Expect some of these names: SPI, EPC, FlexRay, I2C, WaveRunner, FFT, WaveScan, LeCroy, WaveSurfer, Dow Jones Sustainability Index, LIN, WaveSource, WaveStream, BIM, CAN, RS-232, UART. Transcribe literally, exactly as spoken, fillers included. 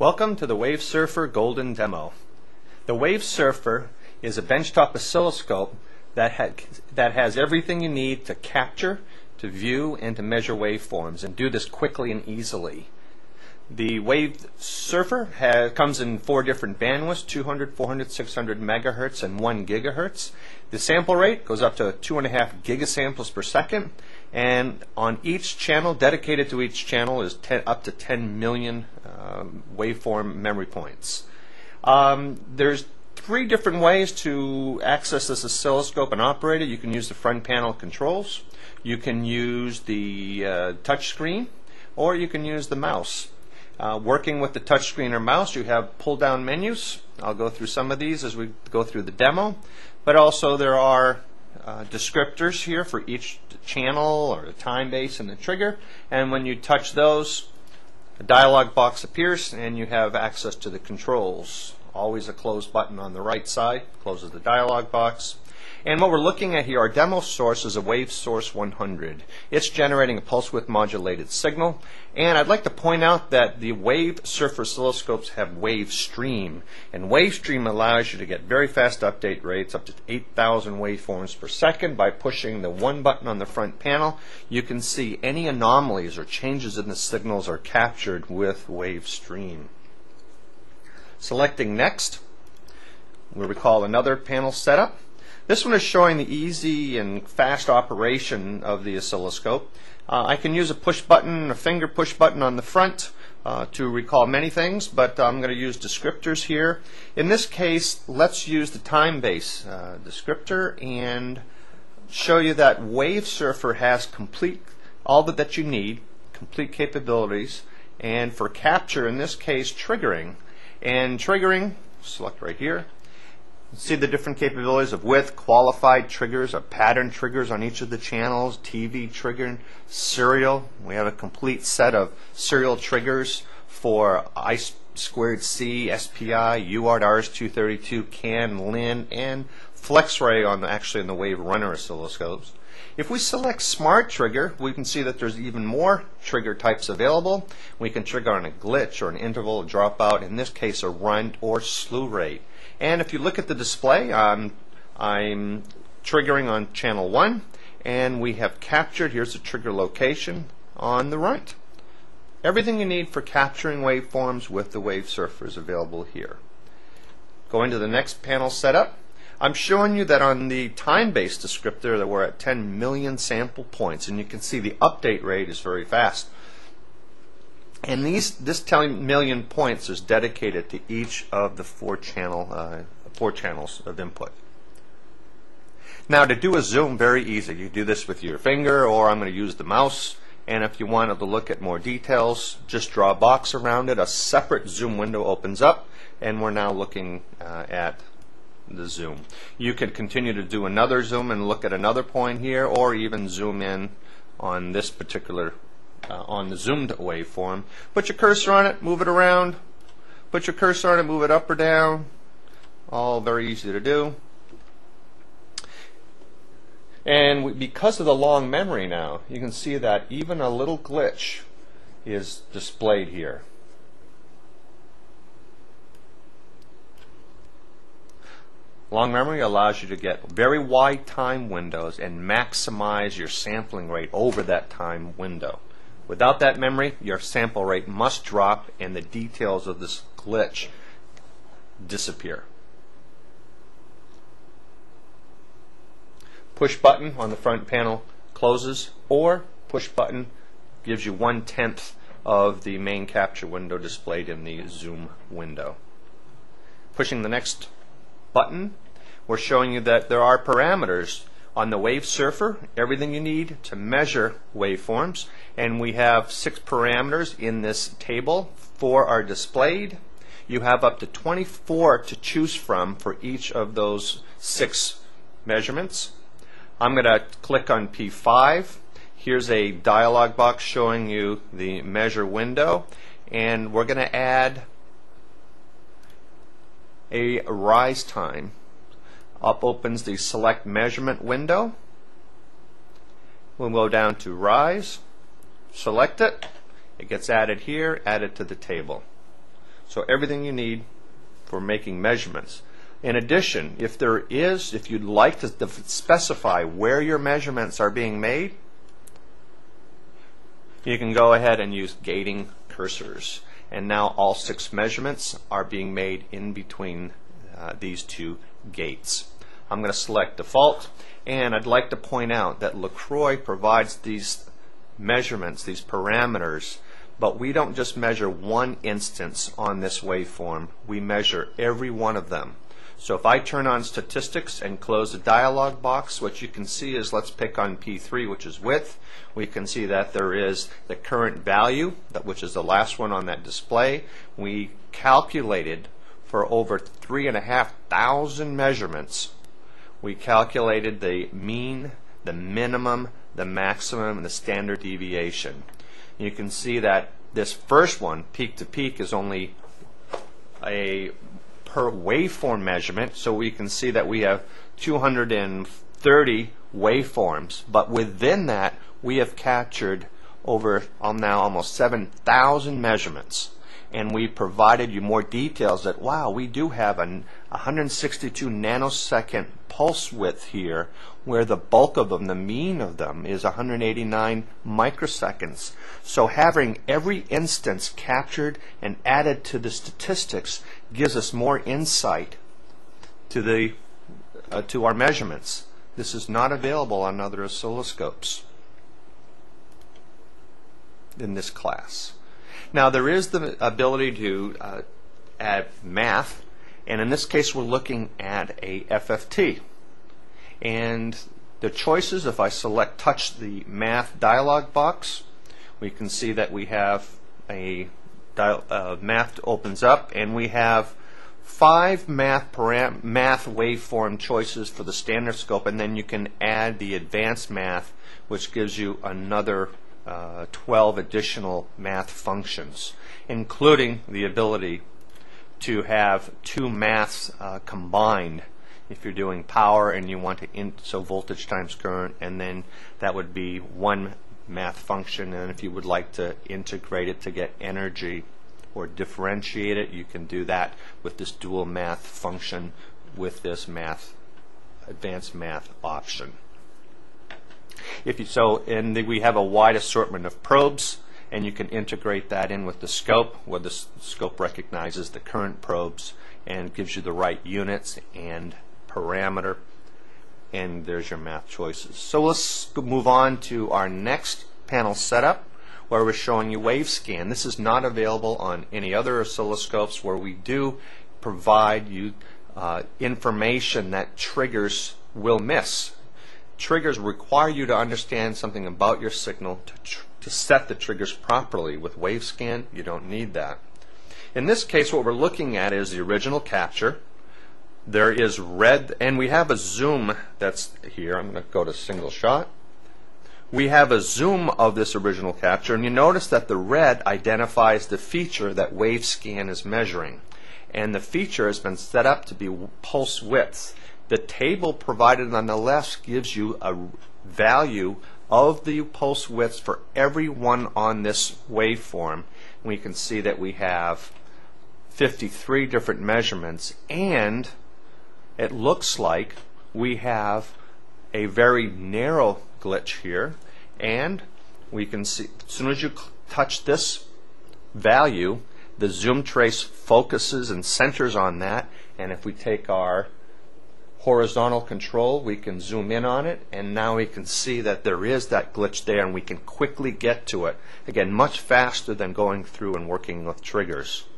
Welcome to the WaveSurfer Golden Demo. The WaveSurfer is a benchtop oscilloscope that, ha that has everything you need to capture, to view, and to measure waveforms, and do this quickly and easily. The WaveSurfer has, comes in four different bandwidths, two hundred, four hundred, six hundred megahertz, and one gigahertz. The sample rate goes up to two point five gigasamples per second, and on each channel, dedicated to each channel, is ten, up to ten million um, waveform memory points. Um, there's three different ways to access this oscilloscope and operate it. You can use the front panel controls, you can use the uh, touch screen, or you can use the mouse. Uh, working with the touchscreen or mouse, you have pull-down menus. I'll go through some of these as we go through the demo. But also there are uh, descriptors here for each channel, or the time base and the trigger. And when you touch those, a dialog box appears and you have access to the controls. Always a close button on the right side closes the dialog box. And what we're looking at here, our demo source is a WaveSource one hundred. It's generating a pulse width modulated signal. And I'd like to point out that the WaveSurfer oscilloscopes have WaveStream. And WaveStream allows you to get very fast update rates, up to eight thousand waveforms per second. By pushing the one button on the front panel, you can see any anomalies or changes in the signals are captured with WaveStream. Selecting Next, we'll recall another panel setup. This one is showing the easy and fast operation of the oscilloscope. Uh, I can use a push button, a finger push button on the front uh, to recall many things, but I'm going to use descriptors here. In this case, let's use the time base uh, descriptor and show you that WaveSurfer has complete all that you need, complete capabilities, and for capture, in this case, triggering. And triggering, select right here. See the different capabilities of width, qualified triggers, or pattern triggers on each of the channels, T V trigger, serial. We have a complete set of serial triggers for I two C, S P I, U A R T, R S two thirty-two, CAN, LIN, and FlexRay on the, actually in the WaveRunner oscilloscopes. If we select Smart Trigger, we can see that there's even more trigger types available. We can trigger on a glitch or an interval, a dropout, in this case a run or slew rate. And if you look at the display, um, I'm triggering on channel one, and we have captured, here's the trigger location on the right. Everything you need for capturing waveforms with the WaveSurfer is available here. Going to the next panel setup, I'm showing you that on the time-based descriptor that we're at ten million sample points, and you can see the update rate is very fast. And these, this ten million points is dedicated to each of the four, channel, uh, four channels of input. Now, to do a zoom, very easy. You do this with your finger, or I'm going to use the mouse. And if you wanted to look at more details, just draw a box around it. A separate zoom window opens up, and we're now looking uh, at the zoom. You could continue to do another zoom and look at another point here, or even zoom in on this particular Uh, on the zoomed waveform. Put your cursor on it, move it around. Put your cursor on it, move it up or down. All very easy to do. And we, because of the long memory now, you can see that even a little glitch is displayed here. Long memory allows you to get very wide time windows and maximize your sampling rate over that time window. Without that memory, your sample rate must drop and the details of this glitch disappear. Push button on the front panel closes, or push button gives you one-tenth of the main capture window displayed in the zoom window. Pushing the next button, we're showing you that there are parameters on the WaveSurfer, everything you need to measure waveforms, and we have six parameters in this table. Four are displayed. You have up to twenty-four to choose from for each of those six measurements. I'm going to click on P five. Here's a dialog box showing you the measure window, and we're going to add a rise time. Up opens the select measurement window. We'll go down to rise, select it, it gets added here, added to the table. So everything you need for making measurements. In addition, if there is, if you'd like to specify where your measurements are being made, you can go ahead and use gating cursors. And now all six measurements are being made in between uh, these two gates. I'm going to select default, and I'd like to point out that LeCroy provides these measurements, these parameters, but we don't just measure one instance on this waveform, we measure every one of them. So if I turn on statistics and close the dialog box, what you can see is, let's pick on P three, which is width. We can see that there is the current value, which is the last one on that display. We calculated for over three and a half thousand measurements. We calculated the mean, the minimum, the maximum, and the standard deviation. You can see that this first one, peak to peak, is only a per waveform measurement, so we can see that we have two hundred thirty waveforms, but within that we have captured over um, now almost seven thousand measurements, and we provided you more details that, wow, we do have a one hundred sixty-two nanosecond pulse width here, where the bulk of them, the mean of them, is one hundred eighty-nine microseconds. So having every instance captured and added to the statistics gives us more insight to the uh, to our measurements. This is not available on other oscilloscopes in this class. Now there is the ability to uh, add math, and in this case we're looking at a F F T, and the choices, if I select touch the math dialog box, we can see that we have a Uh, math opens up, and we have five math param math waveform choices for the standard scope, and then you can add the advanced math, which gives you another uh, twelve additional math functions, including the ability to have two maths uh, combined if you're doing power and you want to in so voltage times current, and then that would be one math function, and if you would like to integrate it to get energy or differentiate it, you can do that with this dual math function with this math advanced math option. If you so, and we have a wide assortment of probes, and you can integrate that in with the scope, where the scope recognizes the current probes and gives you the right units and parameter. And there's your math choices. So let's move on to our next panel setup, where we're showing you WaveScan. This is not available on any other oscilloscopes, where we do provide you uh, information that triggers will miss. Triggers require you to understand something about your signal to, tr to set the triggers properly. With WaveScan, you don't need that. In this case, what we're looking at is the original capture. There is red, and we have a zoom that's here. I'm going to go to single shot. We have a zoom of this original capture, and you notice that the red identifies the feature that WaveScan is measuring, and the feature has been set up to be pulse width. The table provided on the left gives you a value of the pulse widths for every one on this waveform. We can see that we have fifty-three different measurements, and it looks like we have a very narrow glitch here, and we can see as soon as you touch this value, the zoom trace focuses and centers on that, and if we take our horizontal control, we can zoom in on it, and now we can see that there is that glitch there, and we can quickly get to it. Again, much faster than going through and working with triggers.